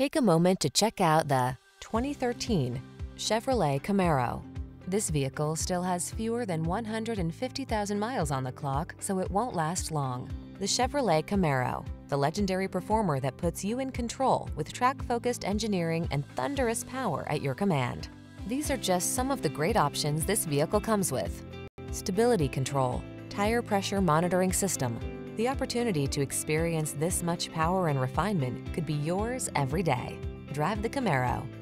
Take a moment to check out the 2013 Chevrolet Camaro. This vehicle still has fewer than 150,000 miles on the clock, so it won't last long. The Chevrolet Camaro, the legendary performer that puts you in control with track-focused engineering and thunderous power at your command. These are just some of the great options this vehicle comes with: stability control, tire pressure monitoring system. The opportunity to experience this much power and refinement could be yours every day. Drive the Camaro.